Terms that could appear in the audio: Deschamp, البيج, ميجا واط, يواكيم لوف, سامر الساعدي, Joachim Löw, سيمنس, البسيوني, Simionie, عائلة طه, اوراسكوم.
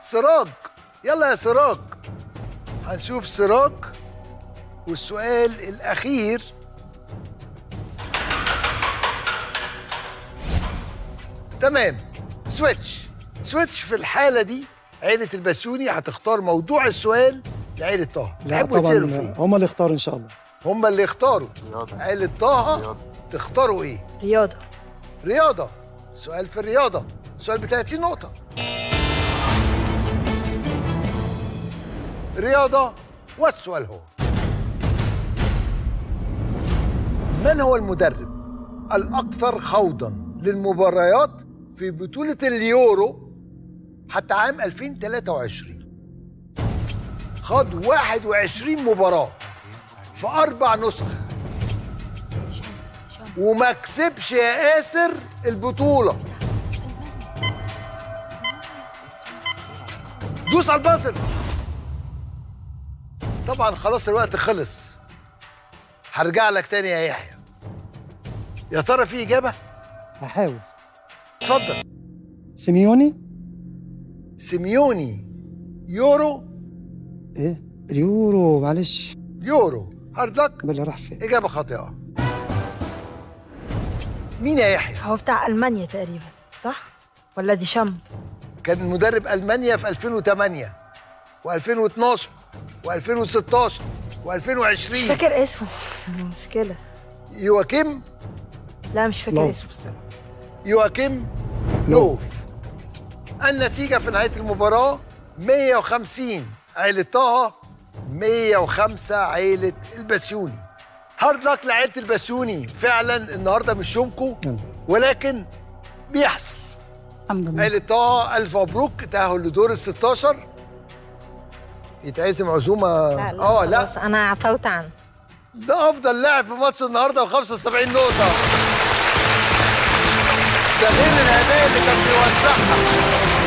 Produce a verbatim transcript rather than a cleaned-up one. سراج. يلا يا سراج، هنشوف سراج والسؤال الأخير. تمام، سويتش سويتش في الحالة دي. عيلة البسيوني هتختار موضوع السؤال لعيلة طه. تحبوا تسألوا فيه؟ هم اللي اختاروا إن شاء الله، هم اللي اختاروا. عيلة طه تختاروا إيه؟ رياضة. رياضة، سؤال في الرياضة، سؤال ب ثلاثين نقطة. رياضة، والسؤال هو: من هو المدرب الأكثر خوضاً للمباريات في بطولة اليورو حتى عام ألفين وثلاثة وعشرين؟ خاض واحد وعشرين مباراة في أربع نسخ وما كسبش يا ياسر البطولة. دوس على البازل. طبعا خلاص الوقت خلص، هرجع لك تاني يا يحيى. يا ترى في إجابة؟ هحاول. اتفضل. سيميوني. سيميوني. يورو. ايه؟ اليورو، معلش. يورو، هارد لك. بالله راح فين؟ إجابة خاطئة. مين يا يحيى؟ هو بتاع ألمانيا تقريبا، صح؟ ولا ديشامب؟ كان مدرب ألمانيا في ألفين وثمانية وألفين واثناشر وألفين وستاشر وألفين وعشرين. مش فاكر اسمه، مشكلة. يواكيم؟ لا مش فاكر اسمه الصراحة. يواكيم لوف. النتيجة في نهاية المباراة مية وخمسين عيلة طه، مية وخمسة عيلة البسيوني. هارد لك لعيلة البسيوني، فعلا النهارده مش يومكم، ولكن بيحصل. الحمد لله. عيلة طه ألف مبروك، تأهل لدور ال ستاشر. يتعزم عزومه. اه لا خلاص انا عفوت عنه. ده افضل لاعب في ماتش النهارده بخمسة وسبعين نقطه. ده غير الهدايا اللي كان بيوزعها.